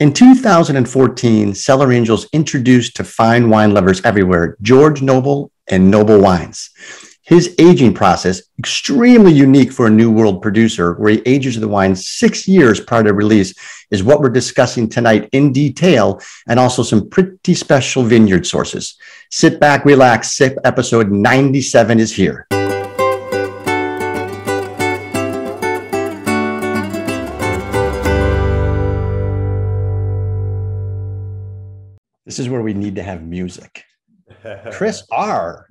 In 2014, Cellar Angels introduced to fine wine lovers everywhere George Noble and Noble Wines. His aging process, extremely unique for a new world producer, where he ages the wine 6 years prior to release, is what we're discussing tonight in detail, and also some pretty special vineyard sources. Sit back, relax, sip. Episode 97 is here. This is where we need to have music. Chris R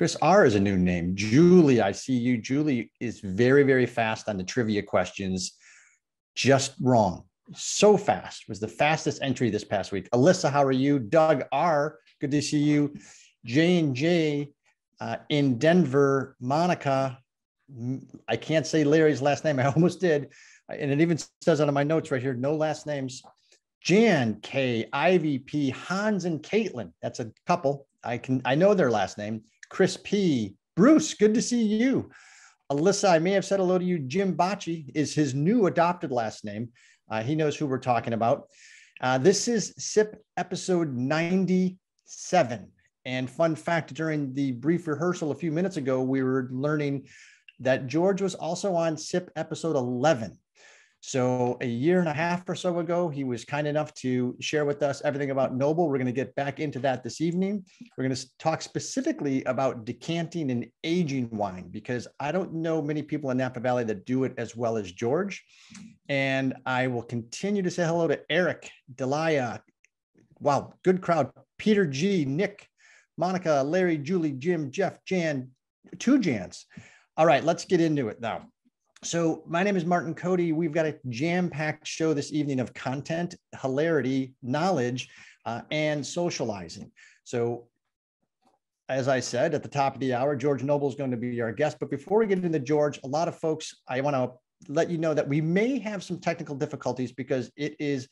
is a new name. Julie, I see you. Julie is very, very fast on the trivia questions. Just wrong. So fast. Was the fastest entry this past week. Alyssa, how are you? Doug R, good to see you. J&J in Denver. Monica, I can't say Larry's last name. I almost did. And it even says out of my notes right here, no last names. Jan K, Ivy P, Hans and Caitlin. That's a couple. I know their last name. Chris P, Bruce, good to see you. Alyssa, I may have said hello to you. Jim Bocci is his new adopted last name. He knows who we're talking about. This is SIP episode 97. And fun fact, during the brief rehearsal a few minutes ago, we were learning that George was also on SIP episode 11. So a year and a half or so ago, he was kind enough to share with us everything about Noble. We're going to get back into that this evening. We're going to talk specifically about decanting and aging wine, because I don't know many people in Napa Valley that do it as well as George. And I will continue to say hello to Eric, Delia. Wow, good crowd. Peter G, Nick, Monica, Larry, Julie, Jim, Jeff, Jan, two Jans. All right, let's get into it now. So my name is Martin Cody. We've got a jam-packed show this evening of content, hilarity, knowledge, and socializing. So as I said, at the top of the hour, George Noble is going to be our guest. But before we get into George, a lot of folks, I want to let you know that we may have some technical difficulties because it is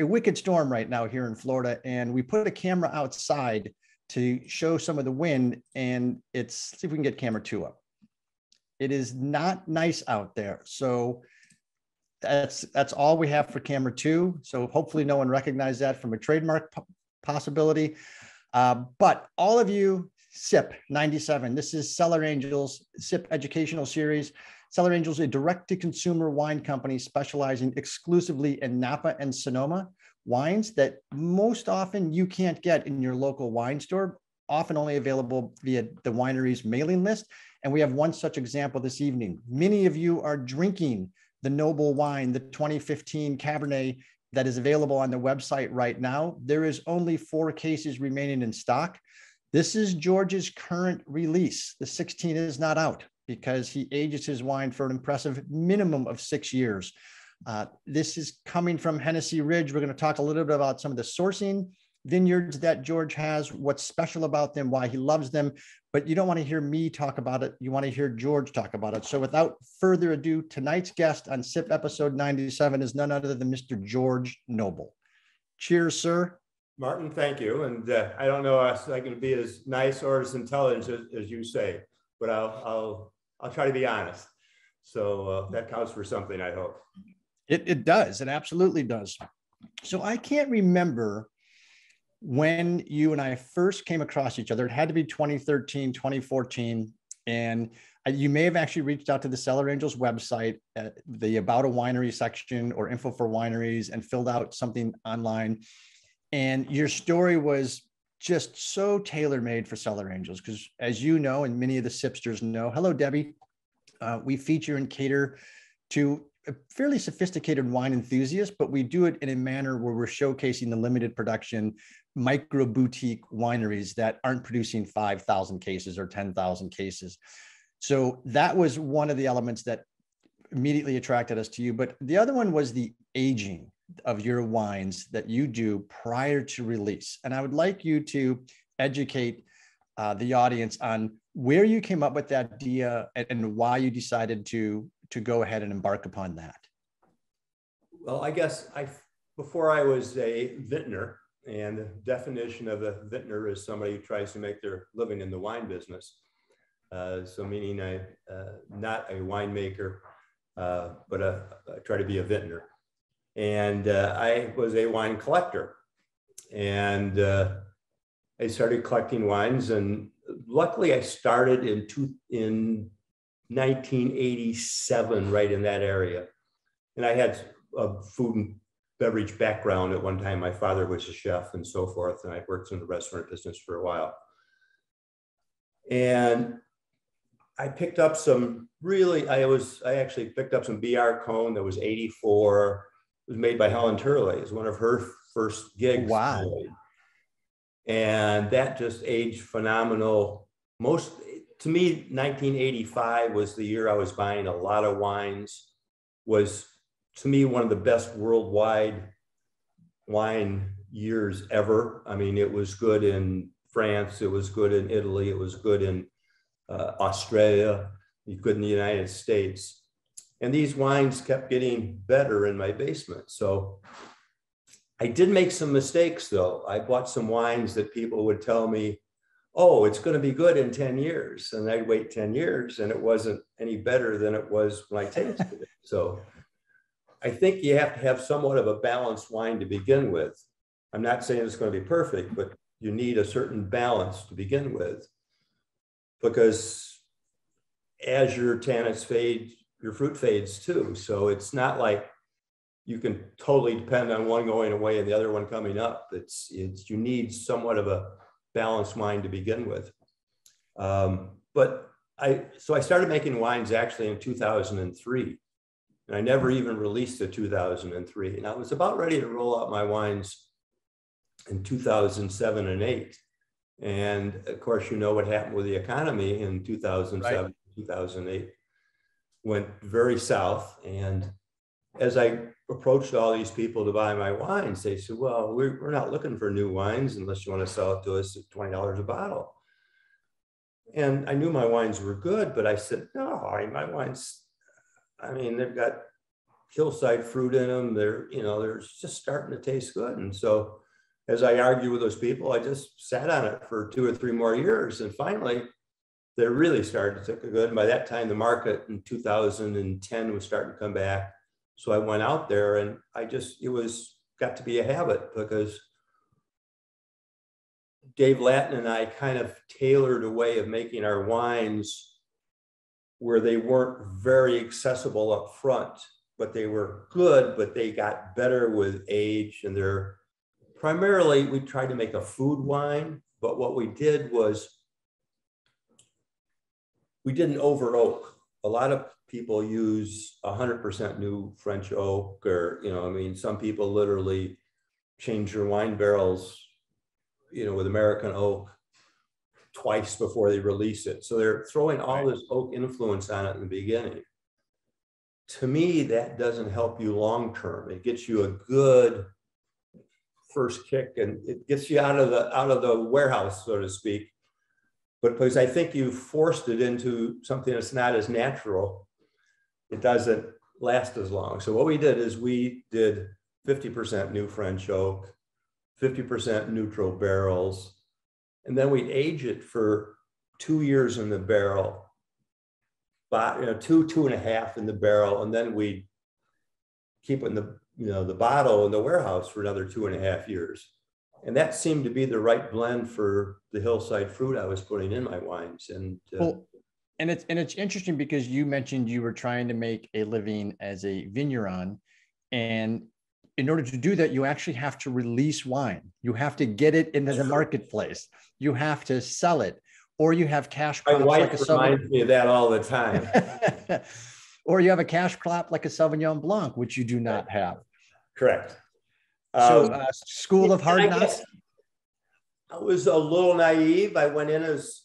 a wicked storm right now here in Florida. And we put a camera outside to show some of the wind, and it's, see if we can get camera two up. It is not nice out there. So that's all we have for camera two. So hopefully no one recognized that from a trademark possibility. But all of you, SIP 97, this is Cellar Angels, SIP educational series. Cellar Angels, a direct-to-consumer wine company specializing exclusively in Napa and Sonoma wines that most often you can't get in your local wine store, often only available via the winery's mailing list. And we have one such example this evening. Many of you are drinking the Noble wine, the 2015 Cabernet that is available on the website right now. There is only 4 cases remaining in stock. This is George's current release. The 16 is not out because he ages his wine for an impressive minimum of 6 years. This is coming from Hennessy Ridge. We're going to talk a little bit about some of the sourcing vineyards that George has, what's special about them, why he loves them, but you don't want to hear me talk about it. You want to hear George talk about it. So without further ado, tonight's guest on SIP episode 97 is none other than Mr. George Noble. Cheers, sir. Martin, thank you. And I don't know if I can be as nice or as intelligent as you say, but I'll try to be honest. So that counts for something, I hope. It does. It absolutely does. So I can't remember when you and I first came across each other. It had to be 2013, 2014. And you may have actually reached out to the Cellar Angels website at the About a Winery section or Info for Wineries and filled out something online. And your story was just so tailor-made for Cellar Angels because, as you know, and many of the sipsters know, hello, Debbie, we feature and cater to a fairly sophisticated wine enthusiast, but we do it in a manner where we're showcasing the limited production micro boutique wineries that aren't producing 5,000 cases or 10,000 cases. So that was one of the elements that immediately attracted us to you. But the other one was the aging of your wines that you do prior to release. And I would like you to educate the audience on where you came up with that idea and why you decided to go ahead and embark upon that. Well, I guess before I was a vintner, and the definition of a vintner is somebody who tries to make their living in the wine business. So meaning not a winemaker, but I try to be a vintner. And I was a wine collector. And I started collecting wines. And luckily, I started in 1987, right in that area. And I had a food and beverage background at one time. My father was a chef and so forth. And I worked in the restaurant business for a while. And I picked up some really, I actually picked up some BR Cone that was 84. It was made by Helen Turley. It was one of her first gigs. Wow. And that just aged phenomenal. Most, to me, 1985 was the year I was buying a lot of wines. Was, to me, one of the best worldwide wine years ever. I mean, it was good in France. It was good in Italy. It was good in Australia. It was good in the United States. And these wines kept getting better in my basement. So I did make some mistakes, though. I bought some wines that people would tell me, oh, it's going to be good in 10 years. And I'd wait 10 years, and it wasn't any better than it was when I tasted it. So I think you have to have somewhat of a balanced wine to begin with. I'm not saying it's going to be perfect, but you need a certain balance to begin with, because as your tannins fade, your fruit fades too. So it's not like you can totally depend on one going away and the other one coming up. You need somewhat of a balanced wine to begin with. So I started making wines actually in 2003, and I never even released the 2003. And I was about ready to roll out my wines in 2007 and 8. And of course, you know what happened with the economy in 2007, right. 2008 went very south. And as I approached all these people to buy my wines, they said, well, we're not looking for new wines unless you want to sell it to us at $20 a bottle. And I knew my wines were good, but I said, no, my wines, I mean, they've got hillside fruit in them. They're just starting to taste good. And so as I argued with those people, I just sat on it for 2 or 3 more years. And finally, they really started to look good. And by that time, the market in 2010 was starting to come back. So I went out there, and it got to be a habit, because Dave Lattin and I kind of tailored a way of making our wines where they weren't very accessible up front, but they were good, but they got better with age. And they're primarily, we tried to make a food wine, but what we did was we didn't over oak. A lot of people use 100% new French oak, or, some people literally change their wine barrels, with American oak twice before they release it. So they're throwing all this oak influence on it in the beginning. To me, that doesn't help you long-term. It gets you a good first kick, and it gets you out of the warehouse, so to speak. But because I think you've forced it into something that's not as natural, it doesn't last as long. So what we did is we did 50% new French oak, 50% neutral barrels, and then we'd age it for 2 years in the barrel, but 2.5 in the barrel, and then we'd keep it in the bottle in the warehouse for another 2.5 years. And that seemed to be the right blend for the hillside fruit I was putting in my wines. And it's interesting, because you mentioned you were trying to make a living as a vigneron, and in order to do that, you actually have to release wine. You have to get it into the marketplace. You have to sell it, or you have cash crops. My wife reminds me of that all the time. Or you have a cash crop like a Sauvignon Blanc, which you do not have. Correct. So school of hard knocks. I was a little naive. I went in as,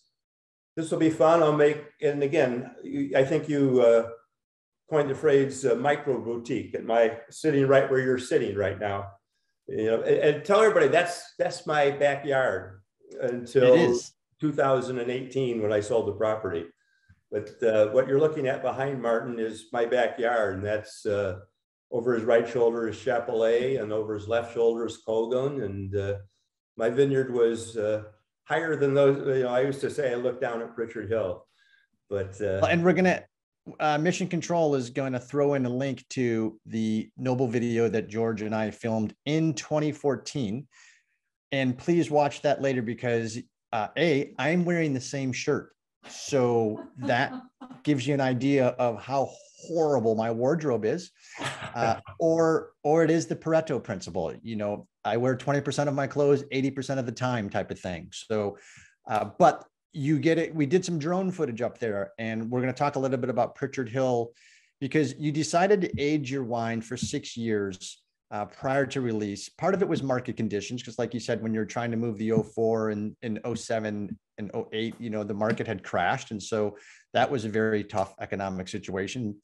this will be fun. I'll make, and again, I think you coined the phrase micro boutique, and my sitting right where you're sitting right now. And tell everybody that's my backyard until 2018 when I sold the property. But what you're looking at behind Martin is my backyard, and that's over his right shoulder is Chappellet, and over his left shoulder is Colgin. And my vineyard was higher than those. I used to say I looked down at Pritchard Hill, but and we're gonna Mission Control is going to throw in a link to the Noble video that George and I filmed in 2014. And please watch that later because A, I'm wearing the same shirt. So that gives you an idea of how horrible my wardrobe is, or it is the Pareto principle. You know, I wear 20% of my clothes 80% of the time type of thing. So, but you get it. We did some drone footage up there, and we're going to talk a little bit about Pritchard Hill because you decided to age your wine for 6 years prior to release. Part of it was market conditions, because like you said, when you're trying to move the 04 and 07 and 08, you know, the market had crashed. And so that was a very tough economic situation.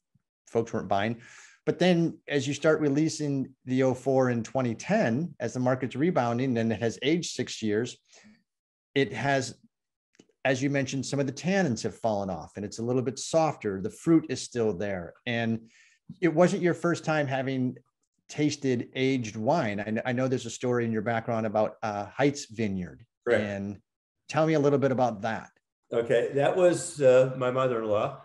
Folks weren't buying. But then as you start releasing the 04 in 2010, as the market's rebounding, then it has aged 6 years. It has, as you mentioned, some of the tannins have fallen off and it's a little bit softer. The fruit is still there. And it wasn't your first time having tasted aged wine. I know there's a story in your background about Heitz Vineyard. Correct. And tell me a little bit about that. Okay, that was my mother-in-law,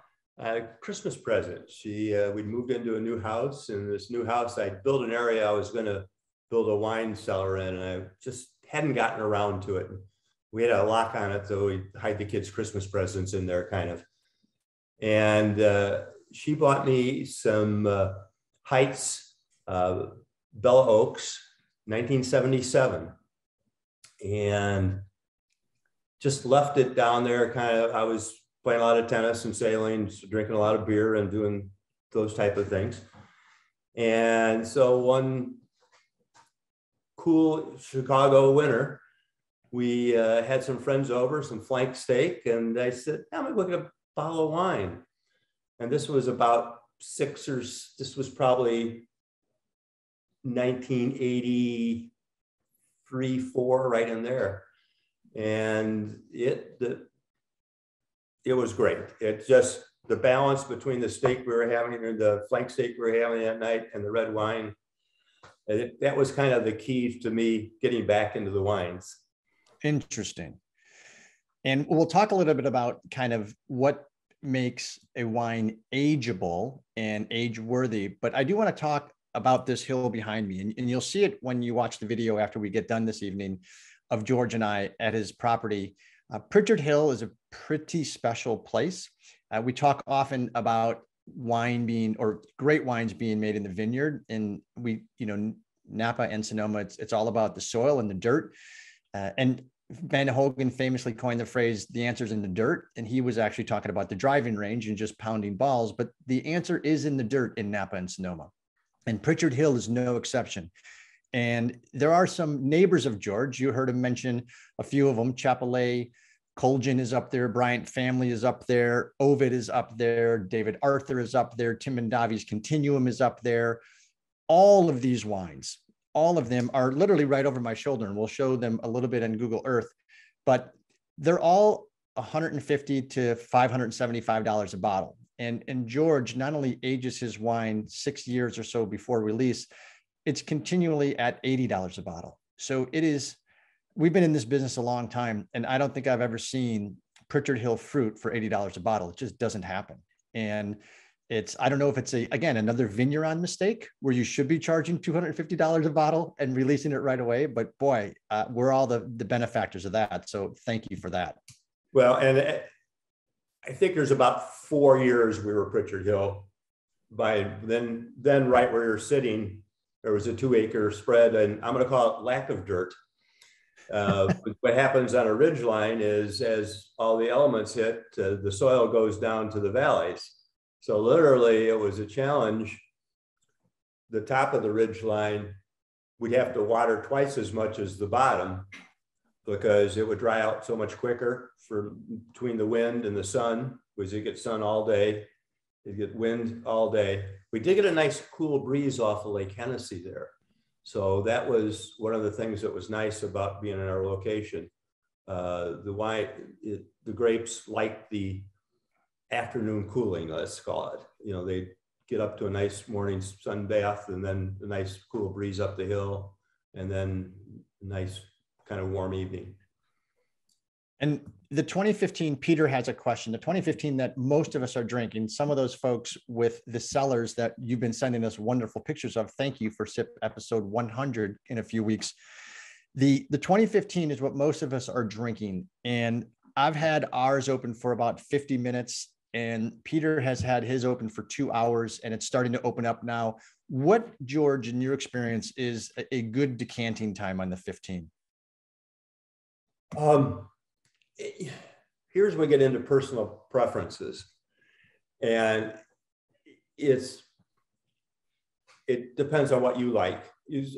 Christmas present. We'd moved into a new house, and this new house, I built an area I was going to build a wine cellar in, and I just hadn't gotten around to it. We had a lock on it, so we hide the kids' Christmas presents in there, kind of. And she bought me some Heitz Bell Oaks, 1977, and just left it down there. Kind of, I was playing a lot of tennis and sailing, drinking a lot of beer and doing those type of things. And so one cool Chicago winter, we had some friends over, some flank steak, and I said, I'm going to look at a bottle of wine. And this was about this was probably 1983, four, right in there. And it was great. It's just the balance between the steak we were having, or the flank steak we were having that night, and the red wine. That was kind of the key to me getting back into the wines. Interesting. And we'll talk a little bit about kind of what makes a wine ageable and age worthy. But I do want to talk about this hill behind me. And you'll see it when you watch the video after we get done this evening of George and I at his property. Pritchard Hill is a pretty special place. We talk often about great wines being made in the vineyard. And we, Napa and Sonoma, it's all about the soil and the dirt. And Van Hogan famously coined the phrase, the answer's in the dirt. And he was actually talking about the driving range and just pounding balls. But the answer is in the dirt in Napa and Sonoma. And Pritchard Hill is no exception. And there are some neighbors of George. You heard him mention a few of them. Chappellet, Colgin is up there. Bryant Family is up there. Ovid is up there. David Arthur is up there. Tim and Davi's Continuum is up there. All of these wines, all of them are literally right over my shoulder. And we'll show them a little bit on Google Earth. But they're all $150 to $575 a bottle. And George not only ages his wine 6 years or so before release, it's continually at $80 a bottle. So it is, we've been in this business a long time, and I don't think I've ever seen Pritchard Hill fruit for $80 a bottle. It just doesn't happen. And I don't know if it's another vigneron mistake where you should be charging $250 a bottle and releasing it right away. But boy, we're all the benefactors of that. So thank you for that. Well, and I think there's about 4 years we were Pritchard Hill. By then right where you're sitting, there was a 2-acre spread, and I'm going to call it lack of dirt. What happens on a ridgeline is as all the elements hit, the soil goes down to the valleys. So literally it was a challenge. The top of the ridgeline, we'd have to water twice as much as the bottom, because it would dry out so much quicker for between the wind and the sun, because you get sun all day, you get wind all day. We did get a nice cool breeze off of Lake Hennessy there. So that was one of the things that was nice about being in our location. The grapes like the afternoon cooling, let's call it. They get up to a nice morning sun bath, and then a nice cool breeze up the hill, and then nice kind of warm evening. And the 2015, Peter has a question, the 2015 that most of us are drinking, some of those folks with the cellars that you've been sending us wonderful pictures of. Thank you for SIP episode 100 in a few weeks. The 2015 is what most of us are drinking. And I've had ours open for about 50 minutes and Peter has had his open for 2 hours and it's starting to open up now. What, George, in your experience is a good decanting time on the 15? Here's where we get into personal preferences, and it depends on what you like.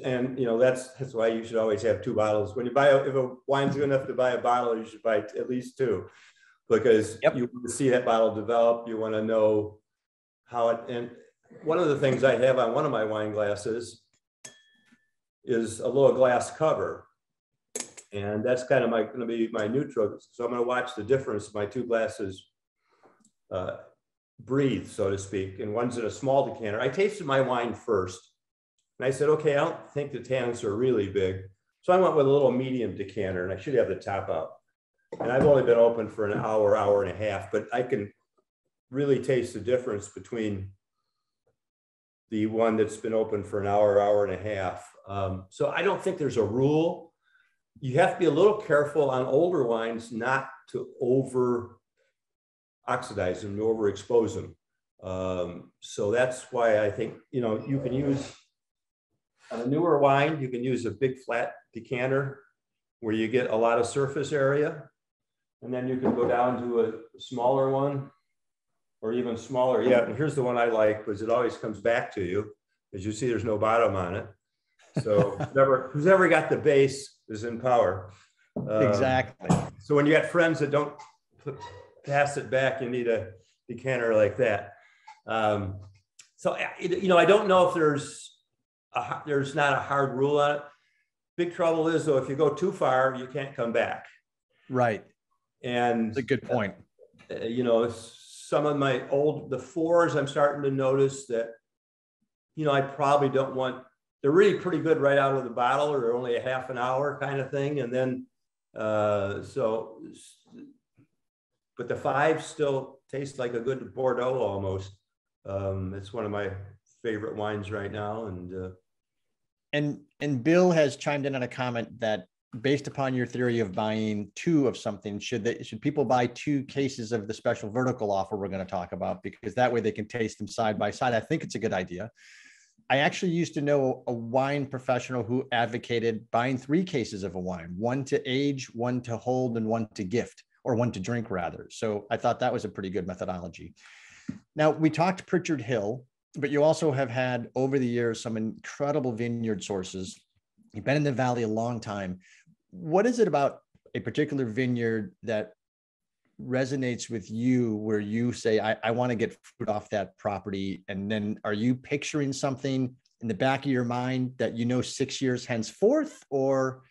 And you know, that's why you should always have two bottles. When you buy, if a wine's good enough to buy a bottle, you should buy at least two, because you want to see that bottle develop. You want to know how it, and one of the things I have on one of my wine glasses is a little glass cover. And that's kind of going to be my neutral. So I'm going to watch the difference my two glasses breathe, so to speak. And one's in a small decanter. I tasted my wine first. And I said, okay, I don't think the tannins are really big. So I went with a little medium decanter. And I should have the top out. And I've only been open for an hour, hour and a half. But I can really taste the difference between the one that's been open for an hour, hour and a half. So I don't think there's a rule. You have to be a little careful on older wines not to over oxidize them, to overexpose them. So that's why I think, you know, you can use on a newer wine, you can use a big flat decanter where you get a lot of surface area. And then you can go down to a smaller one or even smaller. Yeah, and here's the one I like because it always comes back to you. As you see, there's no bottom on it. So who's ever got the base is in power. Exactly. So when you got friends that don't pass it back, you need a decanter like that. So, you know, I don't know if there's not a hard rule on it. Big trouble is, though, if you go too far, you can't come back. Right. And that's a good point. You know, some of my the fours, I'm starting to notice that, you know, I probably don't want. They're really pretty good right out of the bottle or only a half an hour kind of thing. And then, but the five still tastes like a good Bordeaux almost. It's one of my favorite wines right now. And Bill has chimed in on a comment that based upon your theory of buying two of something, should people buy two cases of the special vertical offer we're going to talk about, because that way they can taste them side by side. I think it's a good idea. I actually used to know a wine professional who advocated buying 3 cases of a wine, one to age, one to hold, and one to gift, or one to drink rather. So I thought that was a pretty good methodology. Now, we talked Pritchard Hill, but you also have had over the years some incredible vineyard sources. You've been in the valley a long time. What is it about a particular vineyard that resonates with you where you say, I want to get fruit off that property? And then are you picturing something in the back of your mind that, you know, 6 years henceforth? Or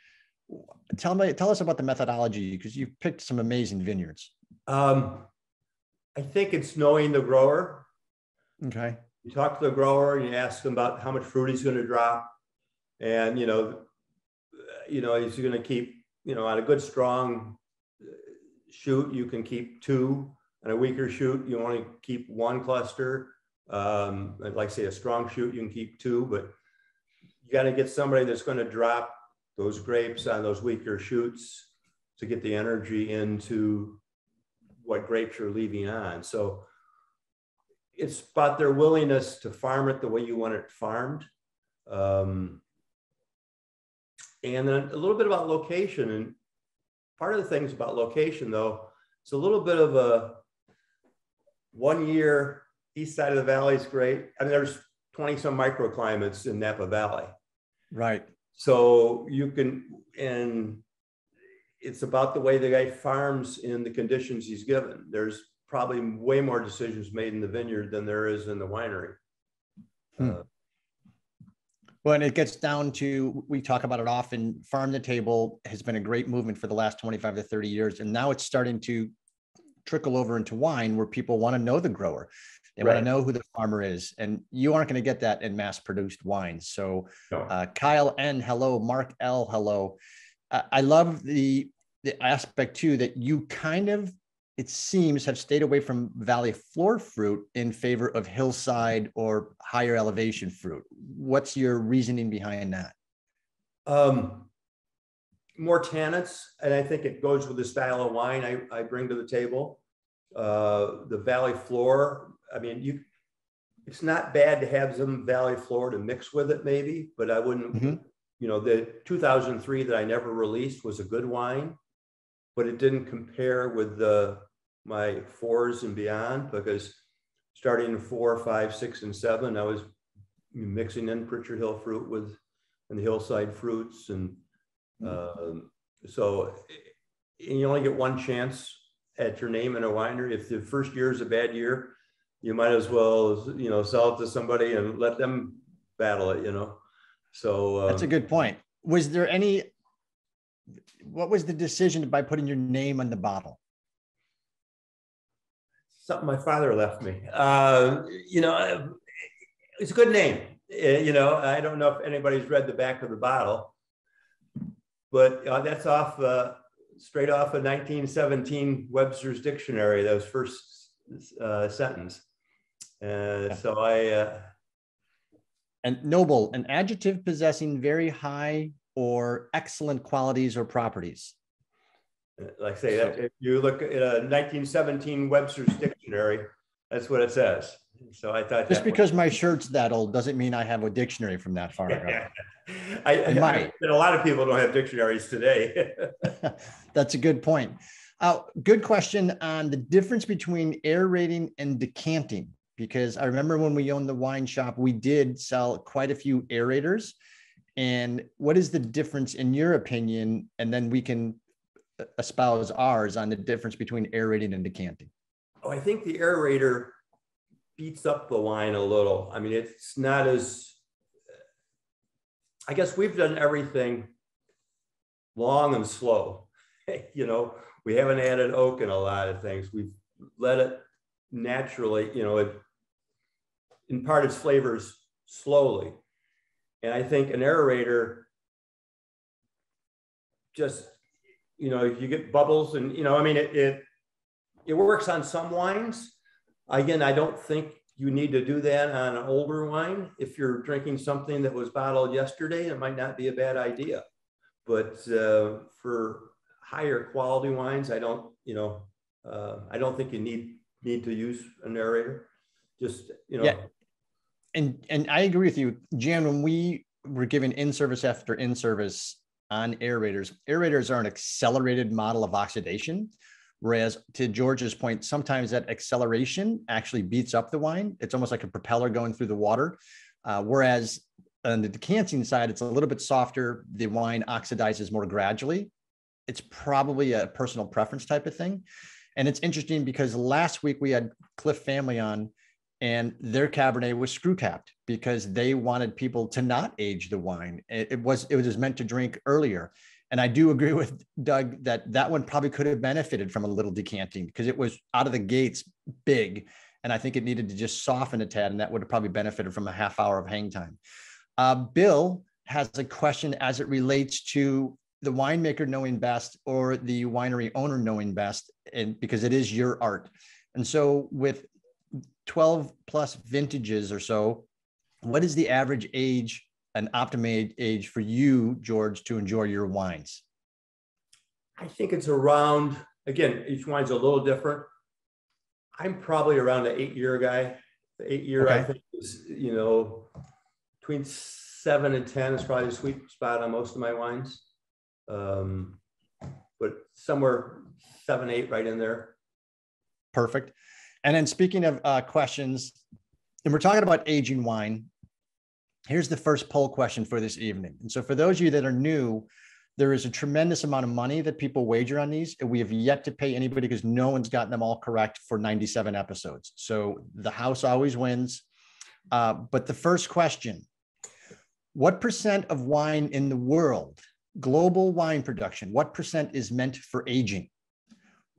tell us about the methodology, because you've picked some amazing vineyards. I think it's knowing the grower. Okay. You talk to the grower and you ask them about how much fruit he's going to drop. And, you know, he's going to keep, you know, on a good, strong shoot, you can keep 2. On a weaker shoot, you only keep 1 cluster. Like say a strong shoot, you can keep 2, but you got to get somebody that's going to drop those grapes on those weaker shoots to get the energy into what grapes you're leaving on. So it's about their willingness to farm it the way you want it farmed. And then a little bit about location. And part of the things about location, though, it's a little bit of a 1 year east side of the valley is great. I mean, there's 20-some microclimates in Napa Valley. Right. So you can, and it's about the way the guy farms in the conditions he's given. There's probably way more decisions made in the vineyard than there is in the winery. Well, and it gets down to, we talk about it often, farm to table has been a great movement for the last 25 to 30 years. And now it's starting to trickle over into wine where people want to know the grower. They want to know who the farmer is. And you aren't going to get that in mass-produced wines. So Kyle N, hello. Mark L, hello. I love the the aspect too that you kind of, it seems, have stayed away from valley floor fruit in favor of hillside or higher elevation fruit. What's your reasoning behind that? More tannins, and I think it goes with the style of wine I bring to the table. The valley floor, I mean, it's not bad to have some valley floor to mix with it maybe, but I wouldn't, you know, the 2003 that I never released was a good wine, but it didn't compare with my 4s and beyond, because starting in 4, 5, 6, and 7, I was mixing in Pritchard Hill fruit and the hillside fruits. And so you only get one chance at your name in a winery. If the first year is a bad year, you might as well, you know, sell it to somebody and let them battle it, you know? So that's a good point. Was there any, what was the decision by putting your name on the bottle? Something my father left me. You know, it's a good name. You know, I don't know if anybody's read the back of the bottle, but that's off, straight off of 1917 Webster's Dictionary, those first sentence. So I... And noble, an adjective possessing very high or excellent qualities or properties. Like I say, that, if you look at a 1917 Webster's Dictionary, that's what it says. So I thought just because my shirt's that old doesn't mean I have a dictionary from that far ago. A lot of people don't have dictionaries today. That's a good point. Good question on the difference between aerating and decanting, because I remember when we owned the wine shop, we did sell quite a few aerators. And what is the difference in your opinion? And then we can espouse ours on the difference between aerating and decanting. Oh, I think the aerator beats up the wine a little. I mean, it's not as, I guess we've done everything long and slow. You know, we haven't added oak in a lot of things. We've let it naturally, you know, it impart its flavors slowly. And I think an aerator just, you know, you get bubbles and, you know, I mean, it works on some wines. Again, I don't think you need to do that on an older wine. If you're drinking something that was bottled yesterday, it might not be a bad idea. But for higher quality wines, I don't, you know, I don't think you need to use an aerator. Just, you know. Yeah. And I agree with you, Jan. When we were given in-service after in-service on aerators are an accelerated model of oxidation. Whereas to George's point, sometimes that acceleration actually beats up the wine. It's almost like a propeller going through the water. Whereas on the decanting side, it's a little bit softer. The wine oxidizes more gradually. It's probably a personal preference type of thing. And it's interesting because last week we had Cliff Family on and their Cabernet was screw capped because they wanted people to not age the wine. It was meant to drink earlier. And I do agree with Doug that that one probably could have benefited from a little decanting because it was out of the gates big. And I think it needed to just soften a tad, and that would have probably benefited from a half hour of hang time. Bill has a question as it relates to the winemaker knowing best or the winery owner knowing best, and because it is your art. And so with 12 plus vintages or so, what is the average age, an optimum age for you, George, to enjoy your wines? I think it's around, again, each wine's a little different. I'm probably around an 8-year guy. The 8-year, okay. I think, is, you know, between 7 and 10 is probably the sweet spot on most of my wines. But somewhere 7, 8, right in there. Perfect. And then speaking of questions, and we're talking about aging wine, here's the first poll question for this evening. And so for those of you that are new, there is a tremendous amount of money that people wager on these. And we have yet to pay anybody because no one's gotten them all correct for 97 episodes. So the house always wins. But the first question, what % of wine in the world, global wine production, what % is meant for aging?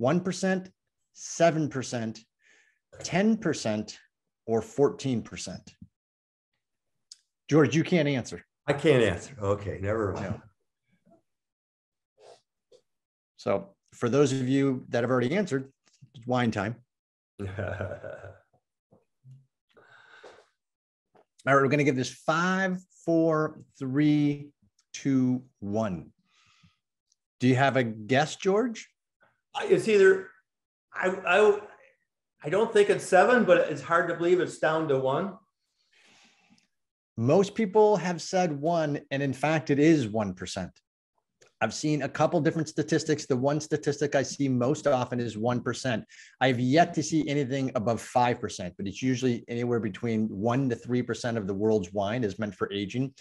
1%, 7%, 10%, or 14%? George, you can't answer. I can't answer. Okay, never mind. No. So for those of you that have already answered, it's wine time. All right, we're going to give this 5, 4, 3, 2, 1. Do you have a guess, George? It's either, I don't think it's 7, but it's hard to believe it's down to 1. Most people have said 1, and in fact, it is 1%. I've seen a couple different statistics. The one statistic I see most often is 1%. I've yet to see anything above 5%, but it's usually anywhere between 1 to 3% of the world's wine is meant for aging.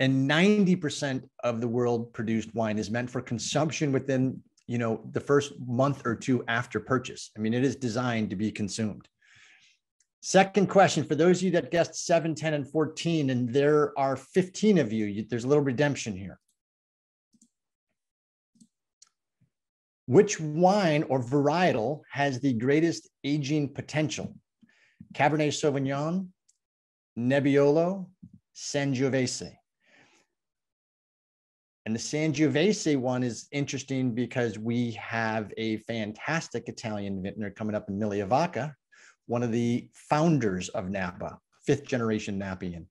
And 90% of the world produced wine is meant for consumption within, you know, the first month or two after purchase. I mean, it is designed to be consumed. Second question, for those of you that guessed 7, 10, and 14, and there are 15 of you, there's a little redemption here. Which wine or varietal has the greatest aging potential? Cabernet Sauvignon, Nebbiolo, Sangiovese. And the Sangiovese one is interesting because we have a fantastic Italian vintner coming up in Migliavacca, one of the founders of Napa, 5th-generation Napian.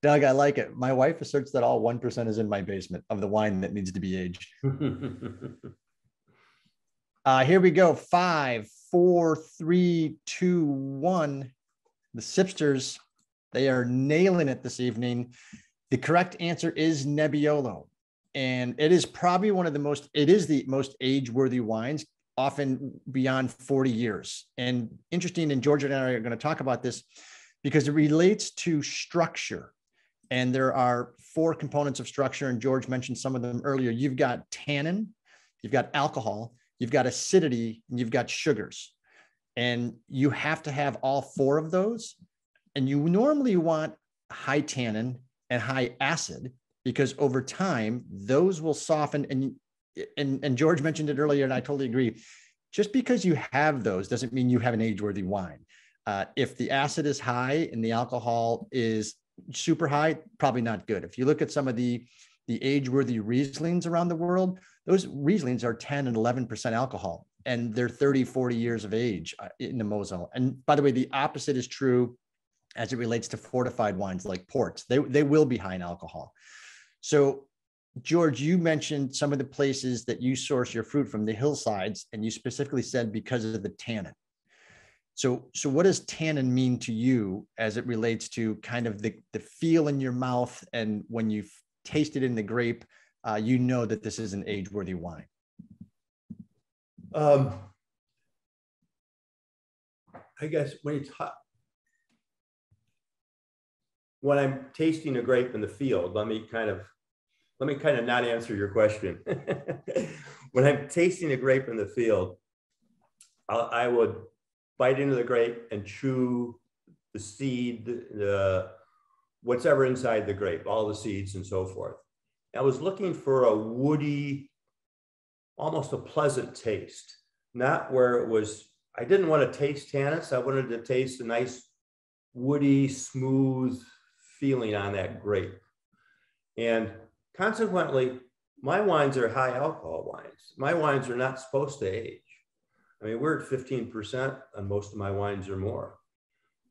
Doug, I like it. My wife asserts that all 1% is in my basement of the wine that needs to be aged. Here we go. 5, 4, 3, 2, 1. The Sipsters, they are nailing it this evening. The correct answer is Nebbiolo. And it is probably one of the most, it is the most age-worthy wines, often beyond 40 years. And interesting, and Georgia and I are going to talk about this because it relates to structure. And there are 4 components of structure, and George mentioned some of them earlier. You've got tannin, you've got alcohol, you've got acidity, and you've got sugars. And you have to have all 4 of those. And you normally want high tannin and high acid because over time, those will soften. And George mentioned it earlier, and I totally agree. Just because you have those doesn't mean you have an age-worthy wine. If the acid is high and the alcohol is super high, probably not good. If you look at some of the age-worthy Rieslings around the world, those Rieslings are 10 and 11% alcohol, and they're 30, 40 years of age in the Mosel. And by the way, the opposite is true as it relates to fortified wines like ports. They will be high in alcohol. So, George, you mentioned some of the places that you source your fruit from, the hillsides, and you specifically said because of the tannin. So what does tannin mean to you as it relates to kind of the feel in your mouth, and when you've tasted in the grape, you know that this is an age-worthy wine? I guess when it's hot, when I'm tasting a grape in the field, let me kind of not answer your question. When I'm tasting a grape in the field, I would bite into the grape and chew the seed, whatever inside the grape, all the seeds and so forth. I was looking for a woody, almost a pleasant taste, not where it was, I didn't want to taste tannins. I wanted to taste a nice, woody, smooth feeling on that grape. And consequently, my wines are high alcohol wines. My wines are not supposed to age. I mean, we're at 15% on most of my wines or more.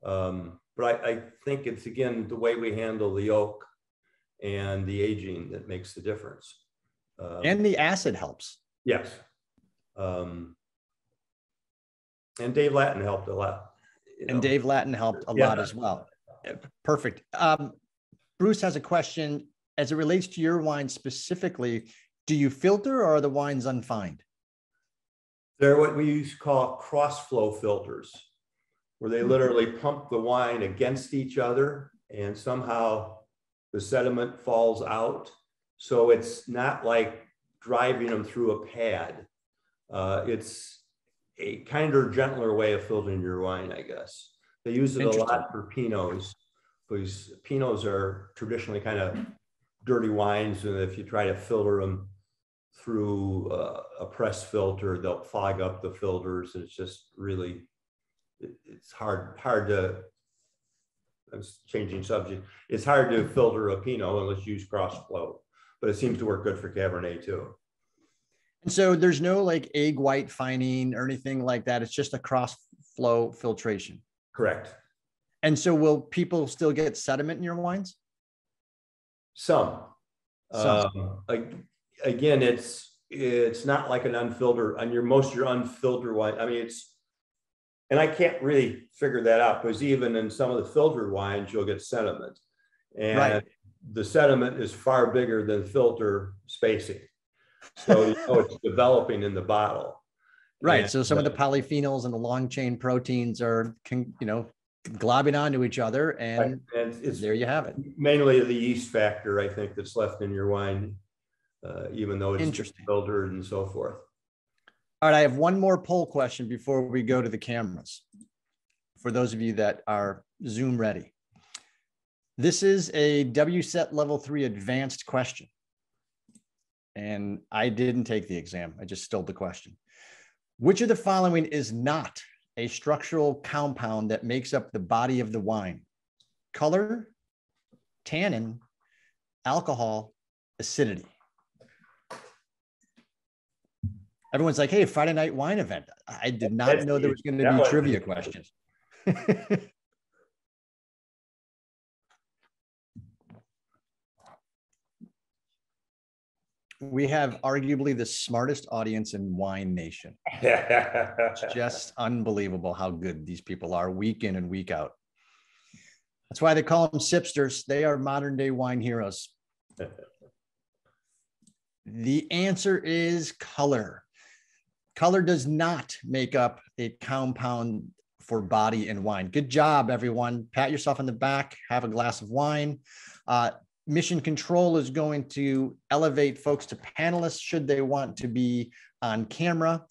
But I think it's, again, the way we handle the oak and the aging that makes the difference. And the acid helps. Yes. And Dave Lattin helped a lot. Dave Lattin helped a lot as well. Perfect. Bruce has a question. As it relates to your wine specifically, do you filter or are the wines unfined? They're what we used to call cross-flow filters, where they literally pump the wine against each other and somehow the sediment falls out. So it's not like driving them through a pad. It's a kinder, gentler way of filtering your wine, I guess. They use it a lot for Pinots, because Pinots are traditionally kind of dirty wines, and if you try to filter them through a press filter, they'll fog up the filters. It's just really, it's hard to, I'm changing subject. It's hard to filter a Pinot unless you use cross flow. but it seems to work good for Cabernet too. And so there's no like egg white fining or anything like that. It's just a cross flow filtration. Correct. And so will people still get sediment in your wines? Some. Again, it's not like an unfiltered, on your most of your unfiltered wine. I mean, it's, and I can't really figure that out because even in some of the filtered wines, you'll get sediment. And the sediment is far bigger than filter spacing. So it's developing in the bottle. Right. And so some of the polyphenols and the long chain proteins are, globbing onto each other. And there you have it. Mainly the yeast factor, I think, that's left in your wine, even though it's filtered and so forth. All right. I have one more poll question before we go to the cameras. For those of you that are Zoom ready. This is a WSET Level 3 advanced question. And I didn't take the exam. I just stole the question. Which of the following is not a structural compound that makes up the body of the wine? Color, tannin, alcohol, acidity. Everyone's like, hey, Friday night wine event. I did not know there was going to be trivia questions. We have arguably the smartest audience in Wine Nation. It's just unbelievable how good these people are week in and week out. That's why they call them sipsters. They are modern day wine heroes. The answer is color. Color does not make up a compound for body in wine. Good job, everyone. Pat yourself on the back. Have a glass of wine. Mission Control is going to elevate folks to panelists should they want to be on camera.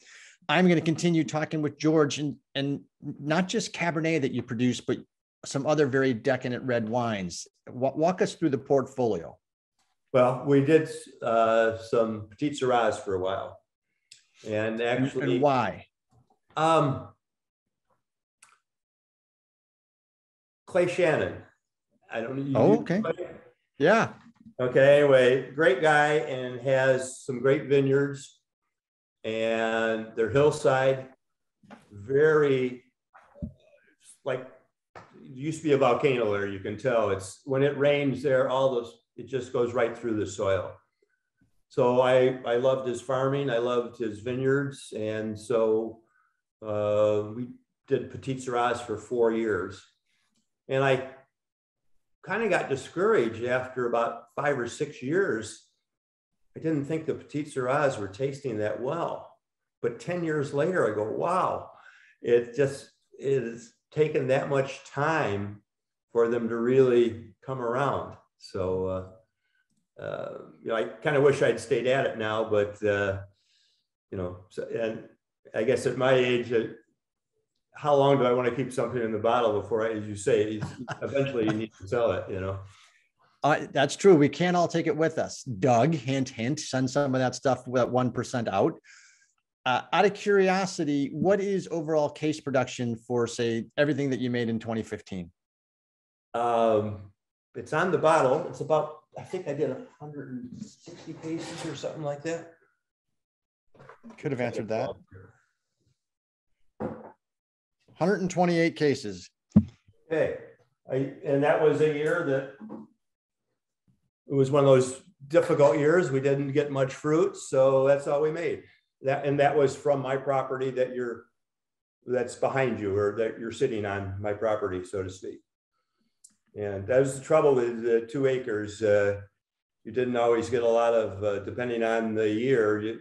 I'm going to continue talking with George and not just Cabernet that you produce, but some other very decadent red wines. Walk us through the portfolio. Well, we did some Petite Sirahs for a while. And actually... And why? Clay Shannon. I don't know. Okay. Yeah. Okay. Anyway, great guy and has some great vineyards and they're hillside, very like it used to be a volcano there. You can tell it's when it rains there, it just goes right through the soil. So I loved his farming. I loved his vineyards. And so we did Petite Sirahs for 4 years and I kind of got discouraged after about 5 or 6 years. I didn't think the Petite Sirahs were tasting that well, but 10 years later, I go, wow, it has taken that much time for them to really come around. So, I kind of wish I'd stayed at it now, but, and I guess at my age, how long do I want to keep something in the bottle before, as you say, eventually you need to sell it, That's true. We can't all take it with us. Doug, hint, hint, send some of that stuff, that 1% out. Out of curiosity, what is overall case production for, say, everything that you made in 2015? It's on the bottle. It's about, I think I did 160 cases or something like that. Could have answered that. 128 cases. Okay. And that was a year that it was one of those difficult years. We didn't get much fruit. So that's all we made. That was from my property that's behind you or that you're sitting on my property, so to speak. And that was the trouble with the 2 acres. You didn't always get a lot of, depending on the year,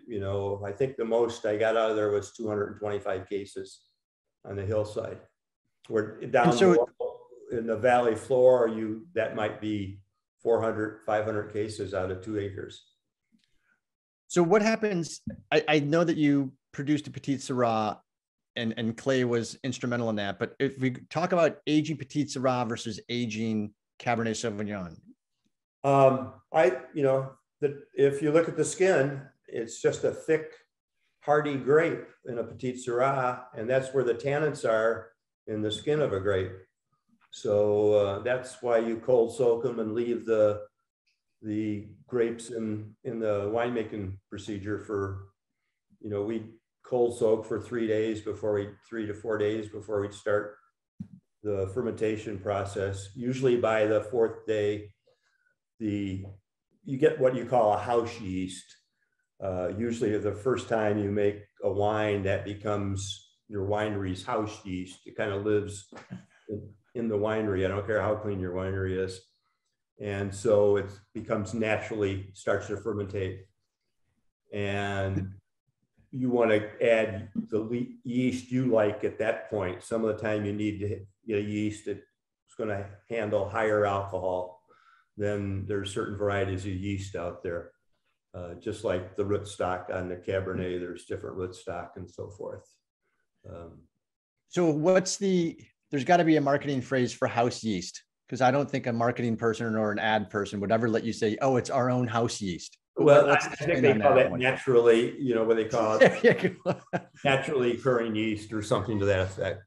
I think the most I got out of there was 225 cases. On the hillside, where down in the valley floor, that might be 400, 500 cases out of 2 acres. So what happens, I know that you produced a Petite Sirah and Clay was instrumental in that, but if we talk about aging Petite Sirah versus aging Cabernet Sauvignon. If you look at the skin, it's just a thick, hardy grape in a Petite Sirah, and that's where the tannins are in the skin of a grape. So that's why you cold soak them and leave the grapes in the winemaking procedure for, you know, we cold soak for 3 days before we, 3 to 4 days before we start the fermentation process. Usually by the fourth day, you get what you call a house yeast. Usually the first time you make a wine, that becomes your winery's house yeast. It kind of lives in the winery. I don't care how clean your winery is. And so it becomes naturally, starts to fermentate. And you want to add the yeast you like at that point. Some of the time you need to get a yeast that's going to handle higher alcohol. Then there's certain varieties of yeast out there. Just like the rootstock on the Cabernet, there's different rootstock and so forth. So there's got to be a marketing phrase for house yeast, because I don't think a marketing person or an ad person would ever let you say, oh, it's our own house yeast. Well, I think they call that naturally, you know, what they call it, naturally occurring yeast or something to that effect.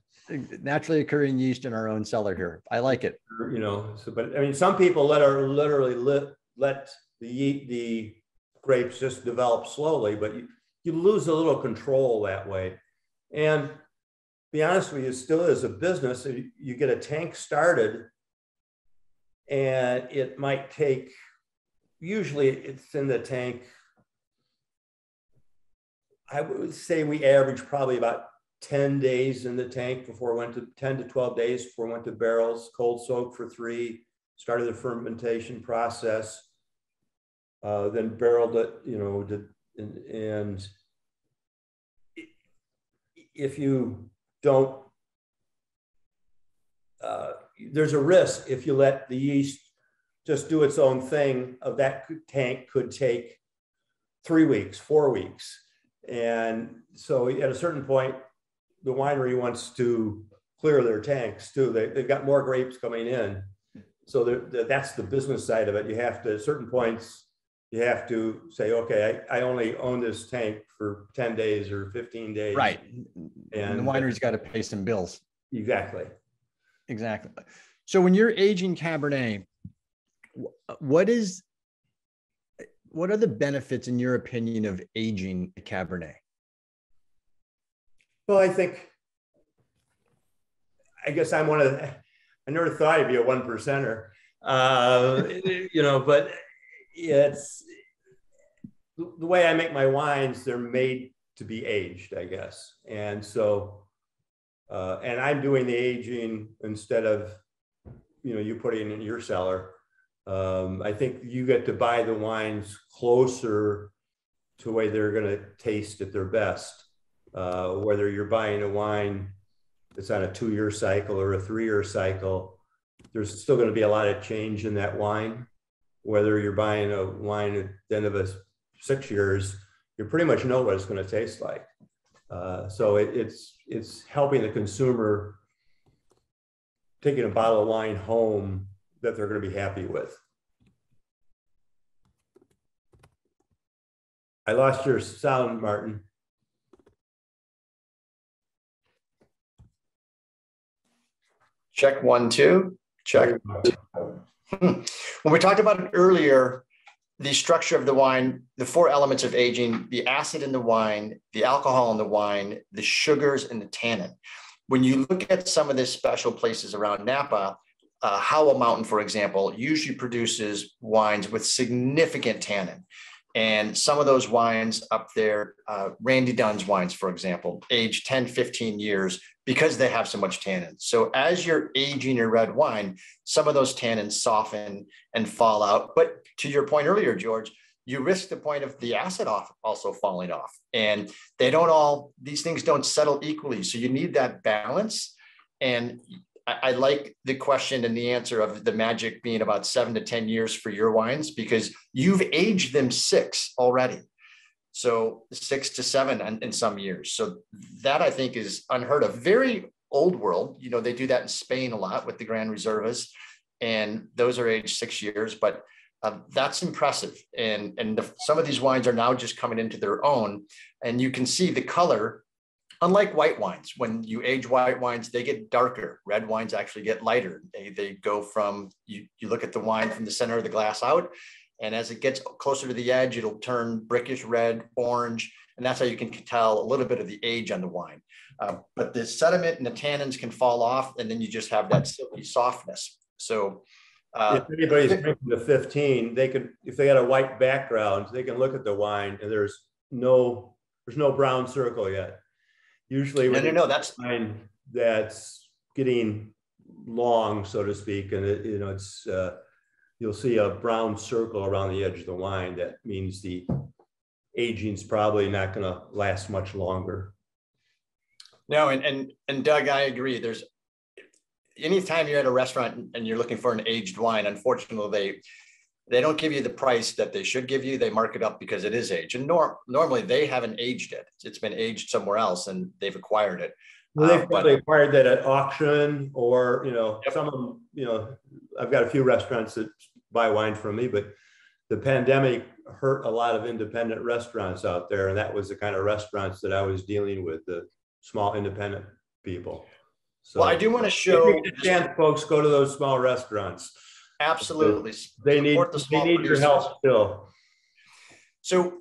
Naturally occurring yeast in our own cellar here. I like it. You know, so, but I mean, some people literally let the grapes just develop slowly, but you lose a little control that way. And be honest with you, it still is a business. You get a tank started and it might take, usually it's in the tank, I would say we average probably about 10 days in the tank before we went to 10 to 12 days before we went to barrels, cold soak for 3, started the fermentation process, then barreled it, you know, and if you don't, there's a risk if you let the yeast just do its own thing, of that tank could take 3 weeks, 4 weeks. And so at a certain point, the winery wants to clear their tanks too. They've got more grapes coming in. So that's the business side of it. You have to, at certain points, you have to say, okay, I only own this tank for 10 days or 15 days. Right. And the winery's got to pay some bills. Exactly. Exactly. So when you're aging Cabernet, what are the benefits, in your opinion, of aging a Cabernet? Well, I guess I'm one of the, I never thought I'd be a one percenter, you know, but it's the way I make my wines, they're made to be aged, I guess. And so, and I'm doing the aging instead of, you know, you put it in your cellar. I think you get to buy the wines closer to the way they're going to taste at their best. Whether you're buying a wine that's on a 2-year cycle or a 3-year cycle, there's still going to be a lot of change in that wine. Whether you're buying a wine at the end of 6 years, you pretty much know what it's going to taste like. So it's helping the consumer taking a bottle of wine home that they're going to be happy with. I lost your sound, Martin. Check 1, 2, check. When we talked about it earlier, the structure of the wine, the 4 elements of aging, the acid in the wine, the alcohol in the wine, the sugars and the tannin. When you look at some of the special places around Napa, Howell Mountain, for example, usually produces wines with significant tannin. And some of those wines up there, Randy Dunn's wines, for example, age 10, 15 years because they have so much tannin. So as you're aging your red wine, some of those tannins soften and fall out. But to your point earlier, George, you risk the point of the acid also falling off. And they don't all, these things don't settle equally. So you need that balance. And I like the question and the answer of the magic being about 7 to 10 years for your wines, because you've aged them 6 already. So 6 to 7 in some years. So that I think is unheard of. Very old world. You know, they do that in Spain a lot with the Grand Reservas, and those are aged 6 years, but that's impressive. And some of these wines are now just coming into their own, and you can see the color. Unlike white wines, when you age white wines, they get darker. Red wines actually get lighter. They go from, you look at the wine from the center of the glass out, And as it gets closer to the edge, it'll turn brickish red, orange, and that's how you can tell a little bit of the age on the wine. But the sediment and the tannins can fall off, and then you just have that silky softness. So if anybody's drinking the 15, they could, if they got a white background, they can look at the wine and there's no brown circle yet. Usually, no, that's wine that's getting long, so to speak, and it, you know, it's you'll see a brown circle around the edge of the wine. That means the aging's probably not going to last much longer. No, and Doug, I agree. There's anytime you're at a restaurant and you're looking for an aged wine, unfortunately, they don't give you the price that they should give you. They mark it up because it is aged. And normally they haven't aged it. It's been aged somewhere else and they've acquired it. Well, they've probably acquired that at auction or, you know, yep. Some of them, you know, I've got a few restaurants that buy wine from me, but the pandemic hurt a lot of independent restaurants out there. And that was the kind of restaurants that I was dealing with, the small independent people. So well, I do want to show folks go to those small restaurants. Absolutely. They need your help still. So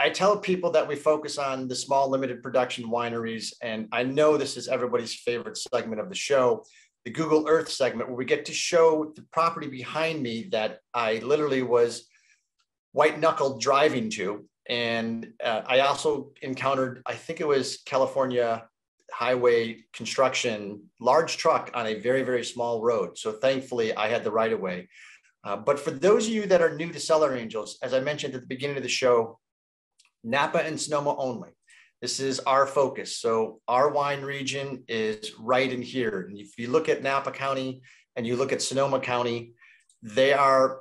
I tell people that we focus on the small limited production wineries. And I know this is everybody's favorite segment of the show, the Google Earth segment, where we get to show the property behind me that I literally was white knuckled driving to. And I also encountered, I think it was California highway construction, large truck on a very, very small road. So thankfully I had the right of way. But for those of you that are new to Cellar Angels, as I mentioned at the beginning of the show, Napa and Sonoma only. This is our focus. So our wine region is right in here. And if you look at Napa County and you look at Sonoma County, they are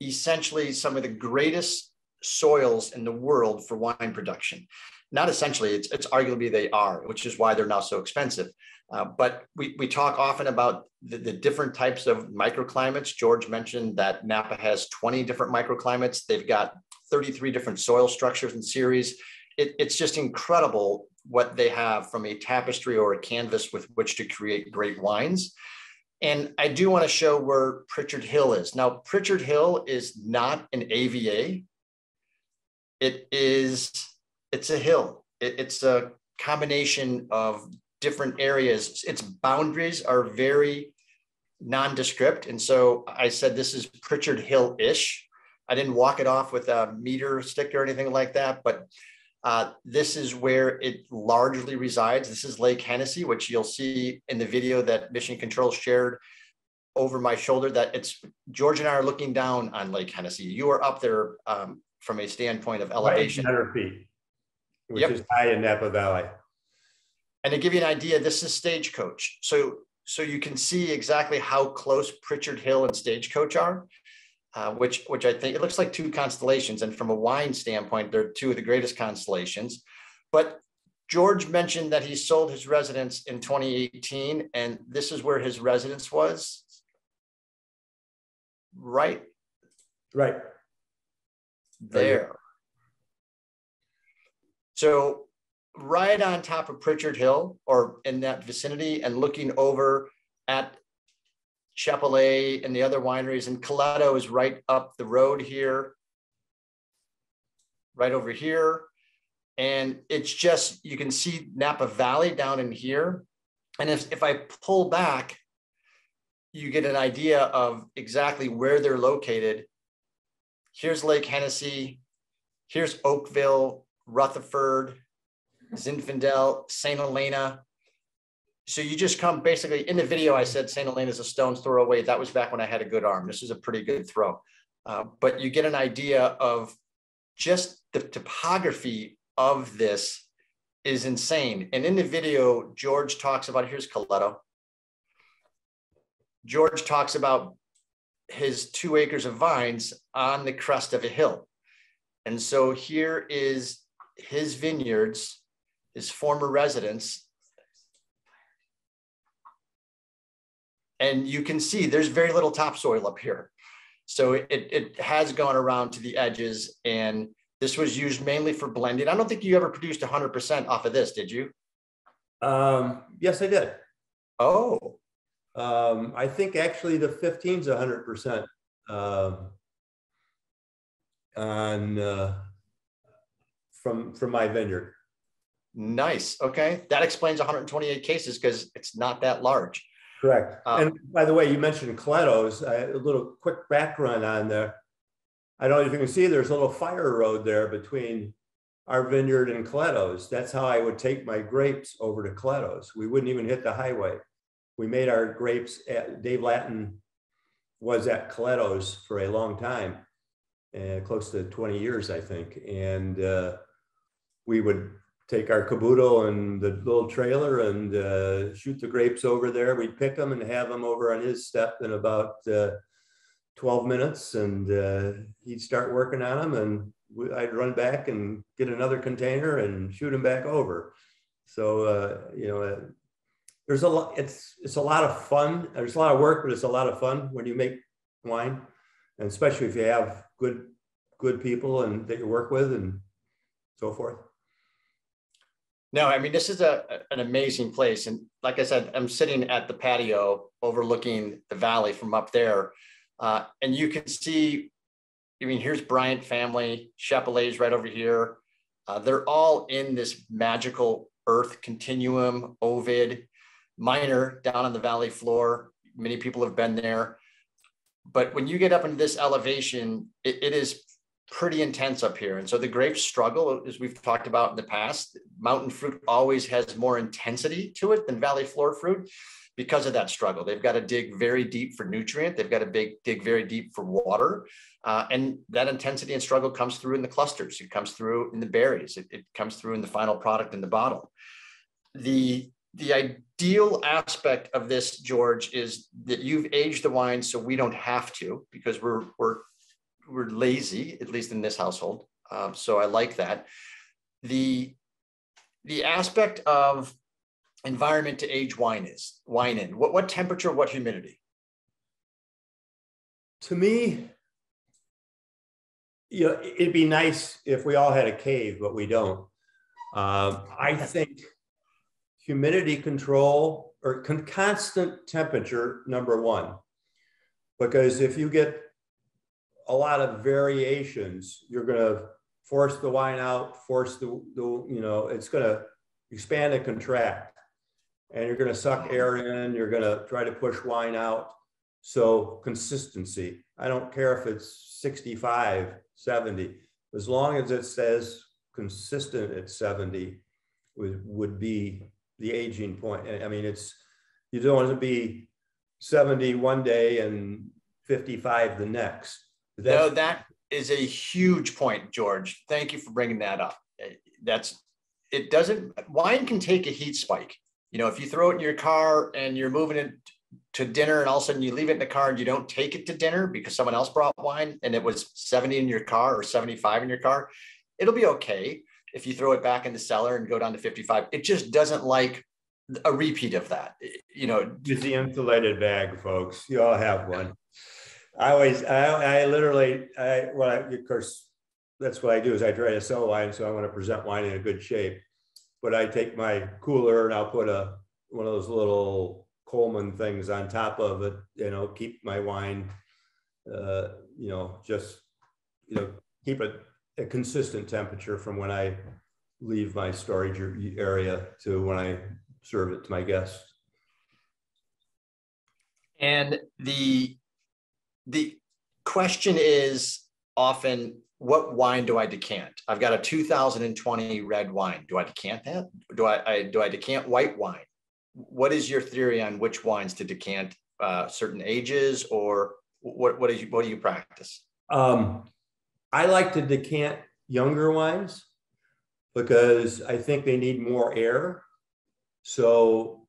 essentially some of the greatest soils in the world for wine production. Not essentially, it's arguably they are, which is why they're not so expensive. But we talk often about the different types of microclimates. George mentioned that Napa has 20 different microclimates. They've got 33 different soil structures and series. It's just incredible what they have from a tapestry or a canvas with which to create great wines. And I do want to show where Pritchard Hill is. Now, Pritchard Hill is not an AVA. It's a hill. It's a combination of different areas. Its boundaries are very nondescript. And so I said, this is Pritchard Hill-ish. I didn't walk it off with a meter stick or anything like that, but this is where it largely resides. This is Lake Hennessy, which you'll see in the video that Mission Control shared over my shoulder, that it's George and I are looking down on Lake Hennessy. You are up there from a standpoint of elevation. 800 feet. Which yep. is high in Napa Valley. And to give you an idea, this is Stagecoach. So you can see exactly how close Pritchard Hill and Stagecoach are, which I think it looks like two constellations. And from a wine standpoint, they're two of the greatest constellations. But George mentioned that he sold his residence in 2018, and this is where his residence was, right? Right. There. So right on top of Pritchard Hill or in that vicinity and looking over at Chappellet and the other wineries, and Coletto is right up the road here, right over here. And it's just, you can see Napa Valley down in here. And if I pull back, you get an idea of exactly where they're located. Here's Lake Hennessy, here's Oakville, Rutherford, Zinfandel, St. Helena. So you just come basically in the video, I said St. Helena is a stone's throw away. That was back when I had a good arm. This is a pretty good throw. But you get an idea of just the topography of this is insane. And in the video, George talks about, here's Coletto. George talks about his 2 acres of vines on the crest of a hill. And so here is his vineyards, his former residence. And you can see there's very little topsoil up here. So it has gone around to the edges, and this was used mainly for blending. I don't think you ever produced 100% off of this, did you? Yes, I did. Oh. I think actually the 15's 100%. on from my vineyard. Nice. Okay, that explains 128 cases because it's not that large. Correct. And by the way, you mentioned Coletto's. A little quick background on there. I don't know if you can see. There's a little fire road there between our vineyard and Coletto's. That's how I would take my grapes over to Coletto's. We wouldn't even hit the highway. We made our grapes at Dave Lattin was at Coletto's for a long time, close to 20 years, I think. And we would take our Caboodle and the little trailer and shoot the grapes over there. We'd pick them and have them over on his step in about 12 minutes. And he'd start working on them, and I'd run back and get another container and shoot them back over. So, you know, there's a lot, it's a lot of fun. There's a lot of work, but it's a lot of fun when you make wine, and especially if you have good people and that you work with and so forth. No, I mean, this is an amazing place. And like I said, I'm sitting at the patio overlooking the valley from up there. And you can see, I mean, here's Bryant Family, Chappellet's right over here. They're all in this magical earth continuum, Ovid, minor down on the valley floor. Many people have been there. But when you get up into this elevation, it is pretty intense up here. And so the grapes struggle, as we've talked about in the past. Mountain fruit always has more intensity to it than valley floor fruit because of that struggle. They've got to dig very deep for nutrient. They've got to dig very deep for water. And that intensity and struggle comes through in the clusters. It comes through in the berries. It comes through in the final product in the bottle. The ideal aspect of this, George, is that you've aged the wine so we don't have to, because we're lazy, at least in this household. So I like that. The aspect of environment to age wine in. What temperature, what humidity? To me, you know, it'd be nice if we all had a cave, but we don't. I think humidity control or constant temperature, number one, because if you get a lot of variations, you're going to force the wine out, force you know, it's going to expand and contract, and you're going to suck air in, you're going to try to push wine out. So consistency, I don't care if it's 65, 70, as long as it says consistent at 70 would be the aging point. I mean, you don't want to be 70 one day and 55 the next. No, that is a huge point, George. Thank you for bringing that up. Wine can take a heat spike. You know, if you throw it in your car and you're moving it to dinner and all of a sudden you leave it in the car and you don't take it to dinner because someone else brought wine and it was 70 in your car or 75 in your car, it'll be okay. If you throw it back in the cellar and go down to 55, it just doesn't like a repeat of that. You know, it's the insulated bag, folks. You all have one. Of course, that's what I do is I try to sell wine. So I want to present wine in a good shape, but I take my cooler and I'll put one of those little Coleman things on top of it, you know, keep my wine, you know, just, you know, keep it a consistent temperature from when I leave my storage area to when I serve it to my guests. And the question is often, what wine do I decant? I've got a 2020 red wine. Do I decant that? Do I decant white wine? What is your theory on which wines to decant certain ages, or what do you practice? I like to decant younger wines because I think they need more air. So,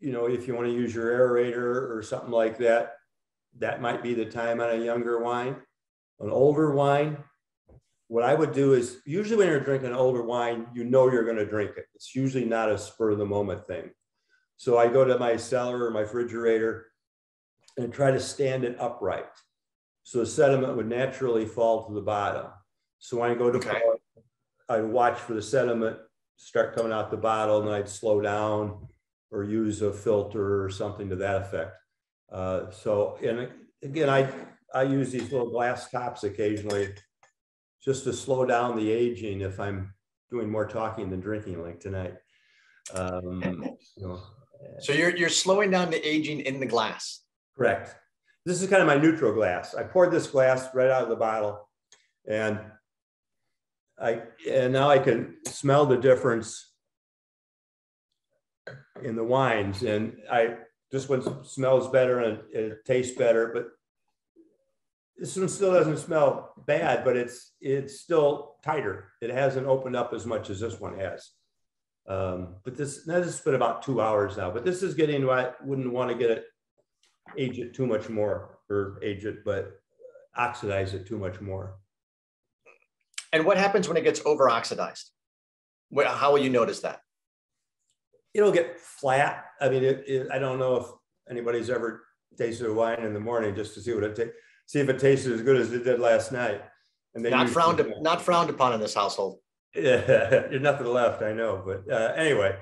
you know, if you want to use your aerator or something like that, that might be the time on a younger wine. An older wine, what I would do is usually when you're drinking an older wine, you know you're going to drink it. It's usually not a spur of the moment thing. So I go to my cellar or my refrigerator and try to stand it upright, so the sediment would naturally fall to the bottom. So when I go to pour, I'd watch for the sediment start coming out the bottle, and I'd slow down or use a filter or something to that effect. So, and again, I use these little glass tops occasionally just to slow down the aging if I'm doing more talking than drinking like tonight. So you're slowing down the aging in the glass. Correct. This is kind of my neutral glass. I poured this glass right out of the bottle, and now I can smell the difference in the wines. And this one smells better and it tastes better, but this one still doesn't smell bad, but it's still tighter. It hasn't opened up as much as this one has. But this has been about 2 hours now, but this is getting, I wouldn't want to age it too much more, or age it, but oxidize it too much more. And what happens when it gets over oxidized? How will you notice that? It'll get flat. I mean, I don't know if anybody's ever tasted wine in the morning just to see what it tastes. See if it tasted as good as it did last night. And then not frowned upon in this household. There's nothing left, I know. But anyway,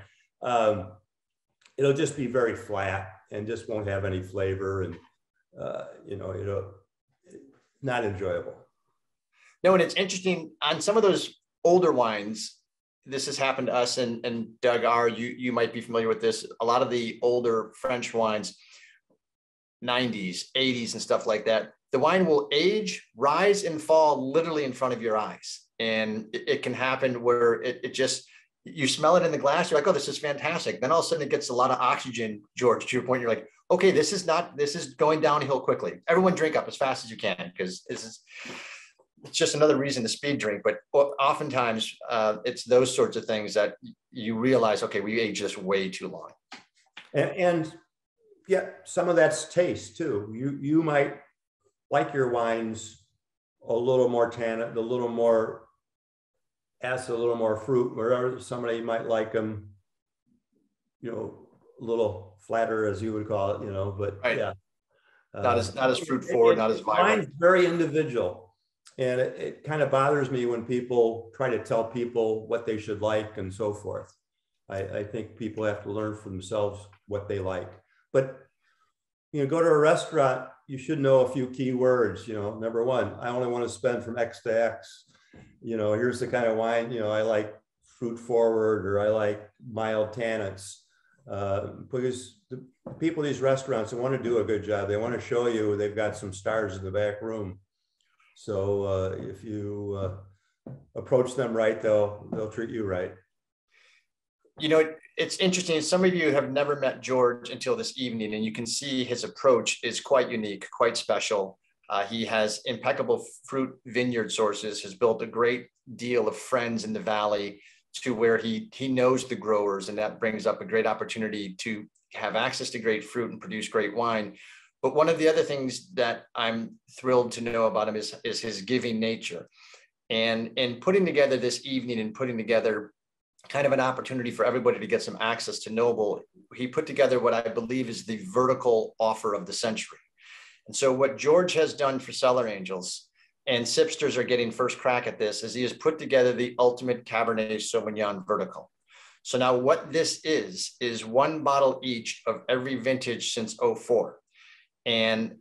it'll just be very flat and just won't have any flavor, and it'll not enjoyable. No, and it's interesting on some of those older wines. This has happened to us, and Doug R., you might be familiar with this. A lot of the older French wines, 90s, 80s, and stuff like that. The wine will age, rise, and fall literally in front of your eyes. And it can happen where it just, you smell it in the glass, you're like, oh, this is fantastic. Then all of a sudden it gets a lot of oxygen, George, to your point, you're like, okay, this is going downhill quickly. Everyone drink up as fast as you can, because it's just another reason to speed drink. But oftentimes it's those sorts of things that you realize, okay, we age this way too long. And yeah, some of that's taste too. You might like your wines a little more tannin, a little more acid, a little more fruit, wherever somebody might like them, a little flatter, as you would call it, but right. Yeah. Not as fruit forward, not as vibrant. Mine's very individual. And it kind of bothers me when people try to tell people what they should like and so forth. I think people have to learn for themselves what they like. But, go to a restaurant, you should know a few key words, number one, I only want to spend from X to X, here's the kind of wine, I like fruit forward, or I like mild tannins, because the people at these restaurants, they want to do a good job. They want to show you they've got some stars in the back room. So if you approach them right, they'll treat you right. It's interesting. Some of you have never met George until this evening, and you can see his approach is quite unique, quite special. He has impeccable fruit vineyard sources, has built a great deal of friends in the valley to where he knows the growers, and that brings up a great opportunity to have access to great fruit and produce great wine. But one of the other things that I'm thrilled to know about him is his giving nature. And putting together this evening and putting together kind of an opportunity for everybody to get some access to Noble, he put together what I believe is the vertical offer of the century. And so what George has done for Cellar Angels, and Sipsters are getting first crack at this, is he has put together the ultimate Cabernet Sauvignon vertical. So now what this is one bottle each of every vintage since 04. And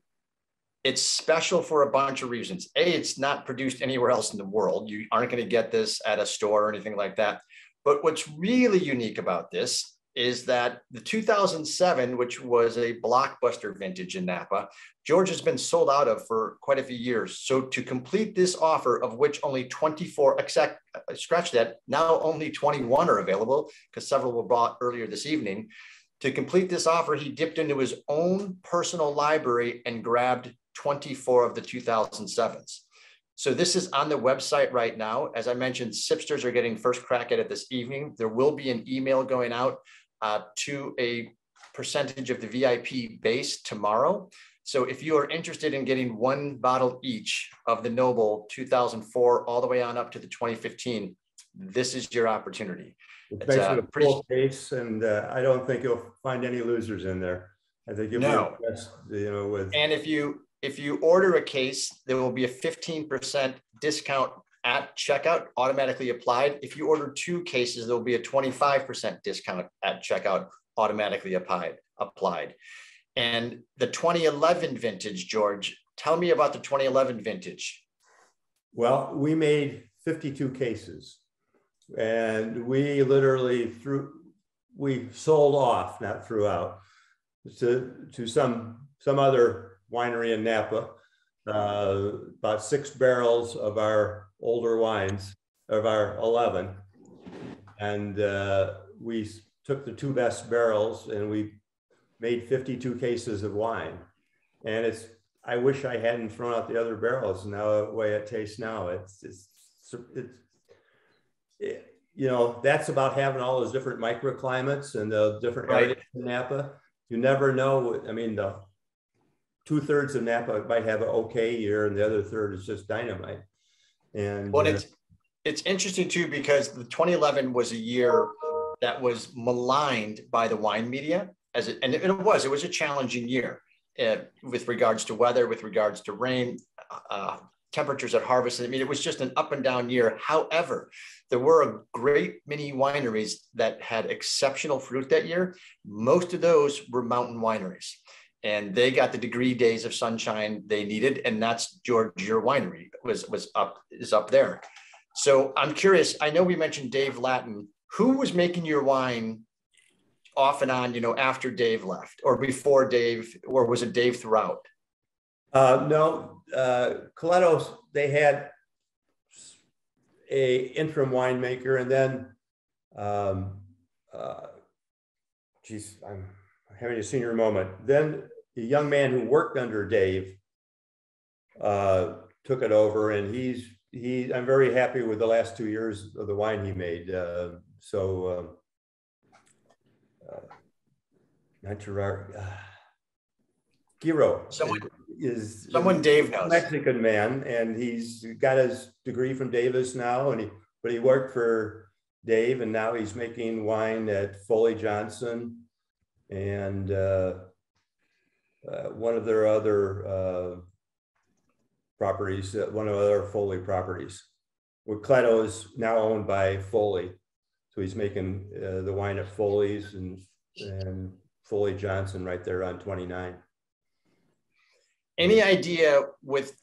it's special for a bunch of reasons. A, it's not produced anywhere else in the world. You aren't going to get this at a store or anything like that. But what's really unique about this is that the 2007, which was a blockbuster vintage in Napa, George has been sold out of for quite a few years. So to complete this offer, of which only 24, now only 21 are available, because several were bought earlier this evening. To complete this offer, he dipped into his own personal library and grabbed 24 of the 2007s. So this is on the website right now. As I mentioned, Sipsters are getting first crack at it this evening. There will be an email going out to a percentage of the VIP base tomorrow. So if you are interested in getting one bottle each of the Noble 2004 all the way on up to the 2015, this is your opportunity. It's a full case, and I don't think you'll find any losers in there. I think you'll be impressed, And if you order a case, there will be a 15% discount at checkout automatically applied. If you order two cases, there'll be a 25% discount at checkout automatically applied. And the 2011 vintage, George, tell me about the 2011 vintage. Well, we made 52 cases, and we literally we sold off, not threw out, to some other winery in Napa, about 6 barrels of our older wines, of our 11. And we took the 2 best barrels and we made 52 cases of wine. And it's, I wish I hadn't thrown out the other barrels now, the way it tastes now. It's you know, that's about having all those different microclimates and the different areas in Napa. You never know. I mean, the 2/3 of Napa might have an okay year and the other 1/3 is just dynamite. And well, it's interesting too, because the 2011 was a year that was maligned by the wine media as it, and it was a challenging year with regards to weather, with regards to rain, temperatures at harvest. I mean, it was just an up and down year. However, there were a great many wineries that had exceptional fruit that year. Most of those were mountain wineries, and they got the degree days of sunshine they needed. And that's George, your winery is up there. So I'm curious, I know we mentioned Dave Lattin. Who was making your wine off and on, you know, after Dave left or before Dave, or was it Dave throughout? No, Coletto, they had a interim winemaker, and then, geez, I'm having a senior moment. Then the young man who worked under Dave took it over, and I'm very happy with the last 2 years of the wine he made. Not Gerard, Giro. Someone Dave knows. Mexican man, and he's got his degree from Davis now, but he worked for Dave, and now he's making wine at Foley Johnson and one of their other properties, one of their Foley properties. Well, Coletto is now owned by Foley, so he's making the wine at Foley's and Foley Johnson right there on 29. Any idea with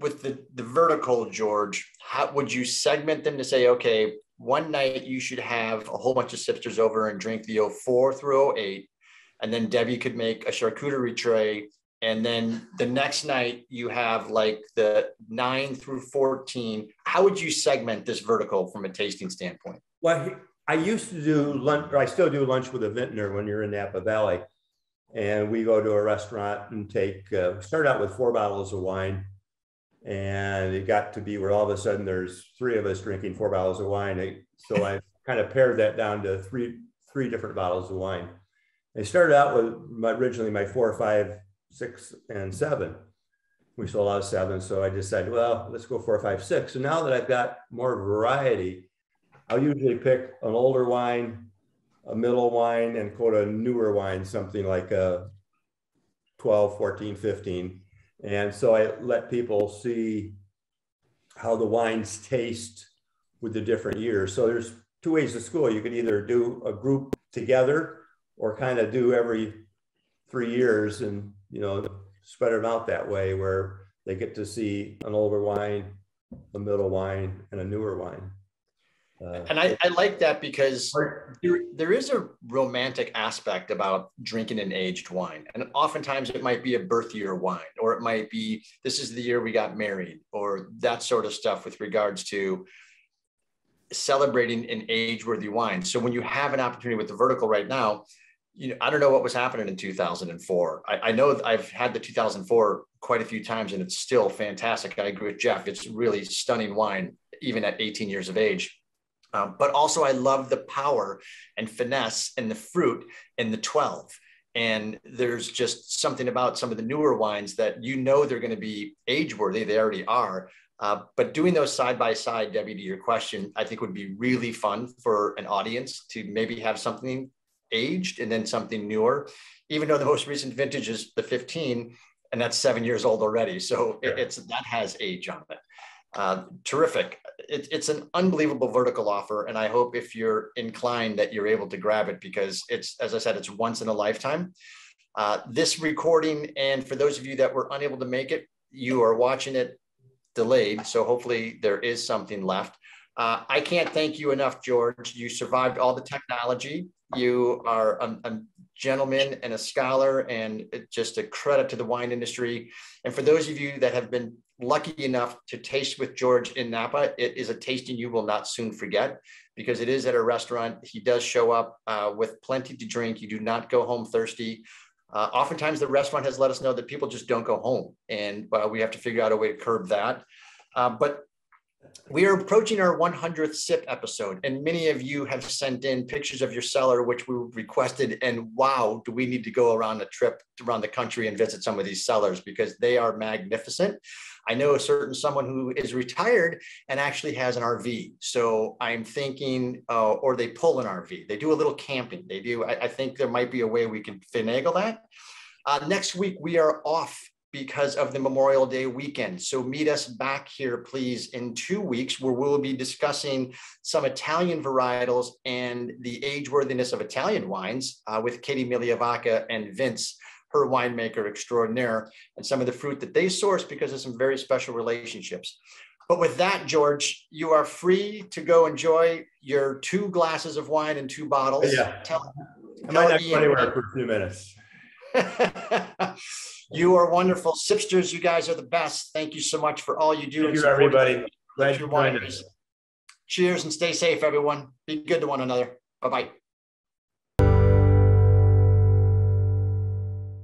the vertical, George, how would you segment them to say, okay, one night you should have a whole bunch of sipsters over and drink the 04 through 08, and then Debbie could make a charcuterie tray, and then the next night you have like the 9 through 14. How would you segment this vertical from a tasting standpoint? Well, I used to do lunch, or I still do lunch with a vintner when you're in Napa Valley. And we go to a restaurant and start out with 4 bottles of wine. And it got to be where all of a sudden there's 3 of us drinking 4 bottles of wine. So I kind of pared that down to three different bottles of wine. I started out with originally my 4, 5, 6, and 7. We sold out 7. So I decided, well, let's go 4, 5, 6. And now that I've got more variety, I'll usually pick an older wine, a middle wine, and quote a newer wine, something like a 12, 14, 15. And so I let people see how the wines taste with the different years. So there's 2 ways to school. You could either do a group together or kind of do every 3 years and, you know, spread them out that way where they get to see an older wine, a middle wine, and a newer wine. And I like that because there is a romantic aspect about drinking an aged wine. And oftentimes it might be a birth year wine, or it might be, this is the year we got married, or that sort of stuff with regards to celebrating an age-worthy wine. So when you have an opportunity with the vertical right now, you know, I don't know what was happening in 2004. I know I've had the 2004 quite a few times, and it's still fantastic. I agree with Jeff. It's really stunning wine, even at 18 years of age. But also I love the power and finesse and the fruit and the 12. And there's just something about some of the newer wines that, you know, they're going to be age worthy. They already are. But doing those side by side, Debbie, to your question, I think would be really fun for an audience to maybe have something aged and then something newer, even though the most recent vintage is the 15, and that's 7 years old already. So yeah, that has age on it. Terrific. It's an unbelievable vertical offer. And I hope if you're inclined that you're able to grab it, because it's, as I said, it's once in a lifetime. This recording, and for those of you that were unable to make it, you are watching it delayed, so hopefully there is something left. I can't thank you enough, George. You survived all the technology. You are a gentleman and a scholar and just a credit to the wine industry. And for those of you that have been lucky enough to taste with George in Napa, it is a tasting you will not soon forget, because it is at a restaurant. He does show up with plenty to drink. You do not go home thirsty. Oftentimes the restaurant has let us know that people just don't go home, and we have to figure out a way to curb that. But we are approaching our 100th SIP episode, and many of you have sent in pictures of your cellar, which we requested, and wow, do we need to go around a trip around the country and visit some of these cellars, because they are magnificent. I know a certain someone who is retired and actually has an RV. So I'm thinking, or they pull an RV. They do a little camping. They do. I think there might be a way we can finagle that. Next week, we are off because of the Memorial Day weekend. So meet us back here, please, in 2 weeks, where we'll be discussing some Italian varietals and the age-worthiness of Italian wines with Katie Miliavaca and Vince, her winemaker extraordinaire, and some of the fruit that they source because of some very special relationships. But with that, George, you are free to go enjoy your 2 glasses of wine and 2 bottles. Yeah. Am I not going anywhere for 2 minutes? You are wonderful. Sipsters, you guys are the best. Thank you so much for all you do. Thank you, everybody. Glad you're wine. Cheers and stay safe, everyone. Be good to one another. Bye-bye.